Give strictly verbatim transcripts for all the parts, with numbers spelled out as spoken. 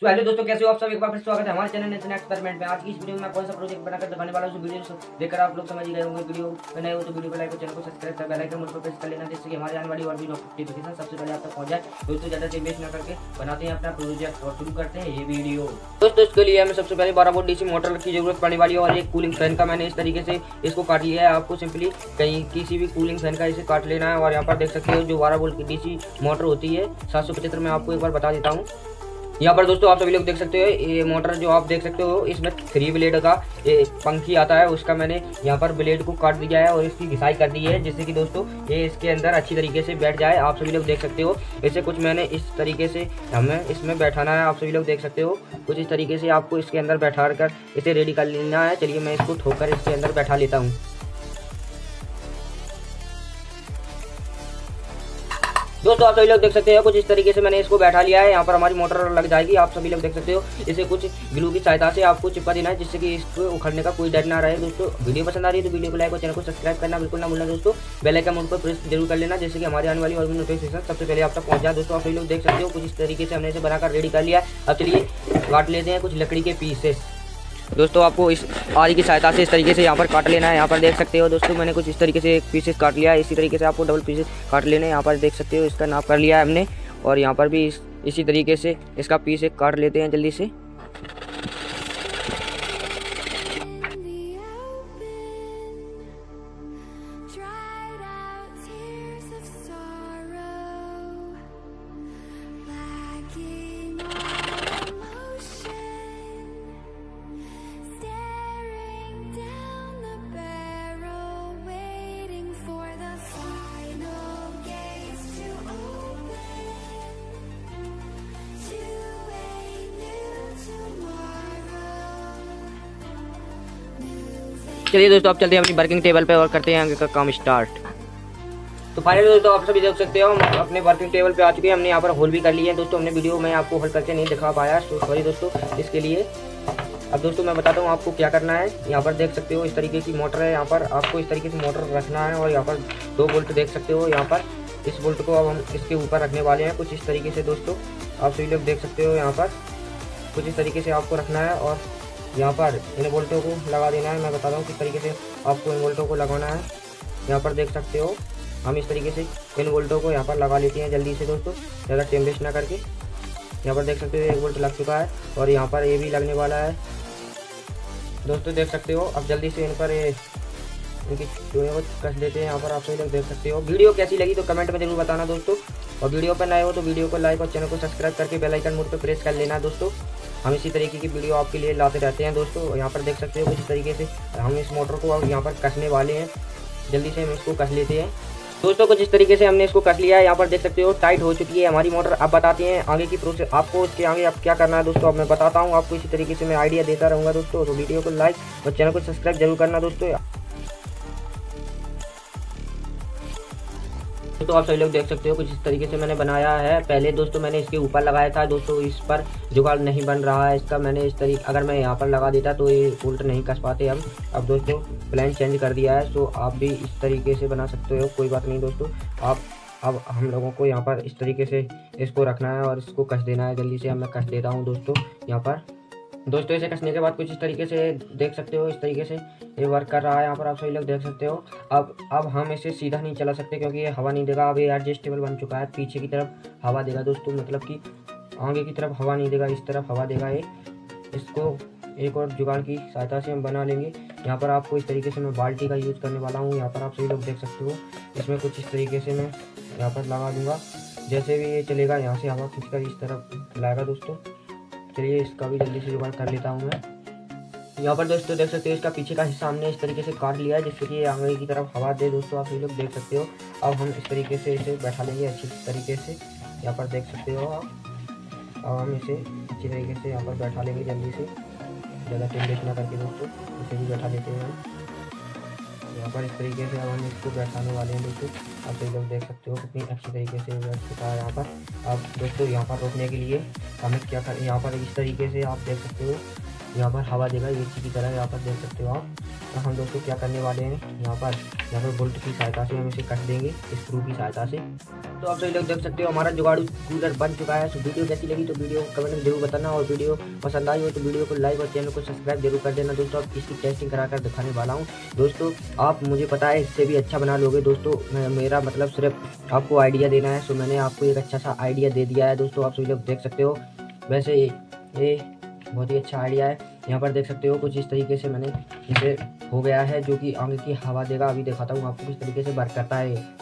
So hello दोस्तों, कैसे हो आप सब। एक बार फिर स्वागत है हमारे चैनल नेशन एक्सपेरिमेंट में। आज की इस वीडियो में मैं कौन सा प्रोजेक्ट बनाकर दिखाने वाला हूं, वीडियो देखकर आप लोग समझ ही गए होंगे। वीडियो बनाए हो तो वीडियो को लाइक और चैनल को सब्सक्राइब कर बेल आइकन पर प्रेस कर लेना, जिससे कि हमारे आने वाली और भी नोटिफिकेशन सबसे पहले आप तक पहुंच जाए। दोस्तों ज्यादा टाइम वेस्ट न करके बनाते हैं अपना प्रोजेक्ट और शुरू करते हैं ये वीडियो। दोस्तों इसके लिए हमें सबसे पहले बारह वोल्ट डीसी मोटर की जरूरत पड़ने वाली है और एक कूलिंग फैन का। मैंने इस तरीके से इसको काट लिया है। आपको सिंपली कहीं किसी भी कूलिंग फैन का इसे काट लेना है। और यहाँ पर देख सकते हो जो बारह वोल्ट की डीसी मोटर होती है सात सौ पचहत्तर में, आपको एक बार बता देता हूँ। यहाँ पर दोस्तों आप सभी लोग देख सकते हो ये मोटर जो आप देख सकते हो, इसमें थ्री ब्लेड का पंखी आता है, उसका मैंने यहाँ पर ब्लेड को काट दिया है और इसकी घिसाई कर दी है, जिससे कि दोस्तों ये इसके अंदर अच्छी तरीके से बैठ जाए। आप सभी लोग देख सकते हो इसे कुछ मैंने इस तरीके से हमें इसमें बैठाना है। आप सभी लोग देख सकते हो कुछ इस तरीके से आपको इसके अंदर बैठा कर इसे रेडी कर लेना है। चलिए मैं इसको ठोकर इसके अंदर बैठा लेता हूँ। दोस्तों आप सभी लोग देख सकते हो कुछ इस तरीके से मैंने इसको बैठा लिया है। यहाँ पर हमारी मोटर लग जाएगी। आप सभी लोग देख सकते हो इसे कुछ ग्लू की सहायता से आपको चिपका देना है, जिससे कि इसको उखड़ने का कोई डर ना रहे। दोस्तों वीडियो पसंद आ रही है तो वीडियो को लाइक और चैनल को सब्सक्राइब करना बिल्कुल ना भूलना। दोस्तों बेल आइकन मोड पर प्रेस जरूर कर लेना, जिससे कि हमारे आने वाली और नोटिफिकेशन सबसे पहले आप तक पहुँच जाए। दोस्तों आप सभी लोग देख सकते हो कुछ इस तरीके से हमने इसे बनाकर रेडी कर लिया। अब चलिए काट लेते हैं कुछ लकड़ी के पीसेस। दोस्तों आपको इस आरी की सहायता से इस तरीके से यहाँ पर काट लेना है। यहाँ पर देख सकते हो दोस्तों मैंने कुछ इस तरीके से एक पीसेस काट लिया है। इसी तरीके से आपको डबल पीसेस काट लेने हैं। यहाँ पर देख सकते हो इसका नाप कर लिया है हमने। और यहाँ पर भी इस, इसी तरीके से इसका पीस एक काट लेते हैं जल्दी से। चलिए दोस्तों आप चलते हैं अपनी वर्किंग टेबल पे और करते हैं आगे का काम स्टार्ट। तो फाइनली दोस्तों आप सभी देख सकते हो हम अपने वर्किंग टेबल पे आ चुके हैं। हमने यहाँ पर होल भी कर लिए हैं। दोस्तों हमने वीडियो में आपको होल करके नहीं दिखा पाया, तो सॉरी दोस्तों इसके लिए। अब दोस्तों मैं बताता हूँ आपको क्या करना है। यहाँ पर देख सकते हो इस तरीके की मोटर है। यहाँ पर आपको इस तरीके से मोटर रखना है और यहाँ पर दो बोल्ट देख सकते हो। यहाँ पर इस बोल्ट को अब हम इसके ऊपर रखने वाले हैं कुछ इस तरीके से। दोस्तों आप सभी लोग देख सकते हो यहाँ पर कुछ इस तरीके से आपको रखना है और यहाँ पर इन बोल्टों को लगा देना है। मैं बता रहा हूँ किस तरीके से आपको इन बोल्टों को लगाना है। यहाँ पर देख सकते हो हम इस तरीके से इन बोल्टों को यहाँ पर लगा लेते हैं जल्दी से। दोस्तों ज़्यादा टाइम वेस्ट ना करके यहाँ पर देख सकते हो एक बोल्ट लग चुका है और यहाँ पर ये भी लगने वाला है। दोस्तों देख सकते हो अब जल्दी से इन पर इनकी चूड़ियों को कस देते हैं। यहाँ पर आप सभी लोग देख सकते हो। वीडियो कैसी लगी तो कमेंट में जरूर बताना दोस्तों। और वीडियो पर नए हो तो वीडियो को लाइक और चैनल को सब्सक्राइब करके बेल आइकन मोड पर प्रेस कर लेना। दोस्तों हम इसी तरीके की वीडियो आपके लिए लाते रहते हैं। दोस्तों यहाँ पर देख सकते हो कुछ इस तरीके से हम इस मोटर को अब यहाँ पर कसने वाले हैं। जल्दी से हम इसको कस लेते हैं। दोस्तों कुछ इस तरीके से हमने इसको कस लिया है। यहाँ पर देख सकते हो टाइट हो चुकी है हमारी मोटर। अब बताते हैं आगे की प्रोसेस आपको इसके आगे आप क्या करना है। दोस्तों अब मैं बताता हूँ आपको, इसी तरीके से मैं आइडिया देता रहूँगा। दोस्तों तो वीडियो को लाइक और चैनल को सब्सक्राइब जरूर करना दोस्तों। तो आप सभी लोग देख सकते हो कुछ इस तरीके से मैंने बनाया है। पहले दोस्तों मैंने इसके ऊपर लगाया था। दोस्तों इस पर जुगाड़ नहीं बन रहा है इसका। मैंने इस तरीके अगर मैं यहाँ पर लगा देता तो ये उल्ट नहीं कस पाते हम। अब दोस्तों प्लान चेंज कर दिया है, तो आप भी इस तरीके से बना सकते हो, कोई बात नहीं दोस्तों। आप अब हम लोगों को यहाँ पर इस तरीके से इसको रखना है और इसको कस देना है जल्दी से। अब मैं कस देता हूँ दोस्तों यहाँ पर। दोस्तों इसे कसने के बाद कुछ इस तरीके से देख सकते हो इस तरीके से ये वर्क कर रहा है। यहाँ पर आप सभी लोग देख सकते हो। अब अब हम इसे सीधा नहीं चला सकते क्योंकि ये हवा नहीं देगा। अब ये एडजस्टेबल बन चुका है, पीछे की तरफ हवा देगा दोस्तों, मतलब कि आगे की तरफ हवा नहीं देगा, इस तरफ हवा देगा ये। इसको एक और जुगाड़ की सहायता से हम बना लेंगे। यहाँ पर आपको इस तरीके से मैं बाल्टी का यूज़ करने वाला हूँ। यहाँ पर आप सभी लोग देख सकते हो इसमें कुछ इस तरीके से मैं यहाँ पर लगा दूँगा। जैसे भी ये चलेगा यहाँ से हवा खींचकर इस तरफ लाएगा दोस्तों। चलिए इसका भी जल्दी से जुगाड़ कर लेता हूँ मैं। यहाँ पर दोस्तों देख सकते हो इसका पीछे का हिस्सा हमने इस तरीके से काट लिया है, जिससे कि आगे की तरफ हवा दे। दोस्तों आप ये लोग देख सकते हो। अब हम इस तरीके से इसे बैठा लेंगे अच्छी तरीके से। यहाँ पर देख सकते हो आप। अब हम इसे अच्छी तरीके से यहाँ पर बैठा लेंगे जल्दी से, ज़्यादा टाइम वेस्ट ना करके। दोस्तों इसे भी बैठा लेते हैं हम यहाँ पर इस तरीके से। अब हम इसको बैठाने वाले हैं दोस्तों। आप सभी लोग देख सकते हो कितनी अच्छी तरीके से बैठ चुका है यहाँ पर। अब दोस्तों यहाँ पर रोकने के लिए हमें क्या कर, यहाँ पर इस तरीके से आप देख सकते हो यहाँ पर हवा देगा ये इसी की तरह। यहाँ पर देख सकते हो आप। तो हम दोस्तों क्या करने वाले हैं यहाँ पर, यहाँ पर बोल्ट की सहायता से हम इसे कट देंगे स्क्रू की सहायता से। तो आप सभी लोग देख सकते हो हमारा जुगाड़ू कूलर बन चुका है। तो वीडियो कैसी लगी तो वीडियो को कमेंट में जरूर बताना, और वीडियो पसंद आई हो तो वीडियो को लाइक और चैनल को सब्सक्राइब जरूर कर देना। दोस्तों आप इसकी टेस्टिंग कराकर दिखाने वाला हूँ। दोस्तों आप मुझे पता है इससे भी अच्छा बना लोगे। दोस्तों मेरा मतलब सिर्फ आपको आइडिया देना है। सो मैंने आपको एक अच्छा सा आइडिया दे दिया है दोस्तों। आप सभी लोग देख सकते हो वैसे ये बहुत ही अच्छा आइडिया है। यहाँ पर देख सकते हो कुछ इस तरीके से मैंने इसे हो गया है जो कि आगे की हवा देगा। अभी दिखाता हूँ आपको किस तरीके से वर्क करता है।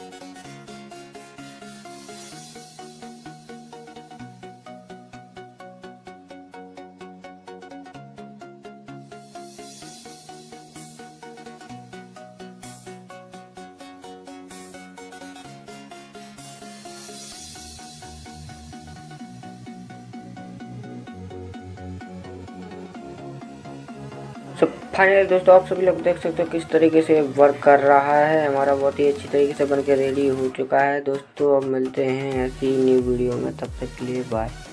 सो फाइनली दोस्तों आप सभी लोग देख सकते हो किस तरीके से वर्क कर रहा है। हमारा बहुत ही अच्छी तरीके से बनके रेडी हो चुका है। दोस्तों अब मिलते हैं ऐसी न्यू वीडियो में, तब तक के लिए बाय।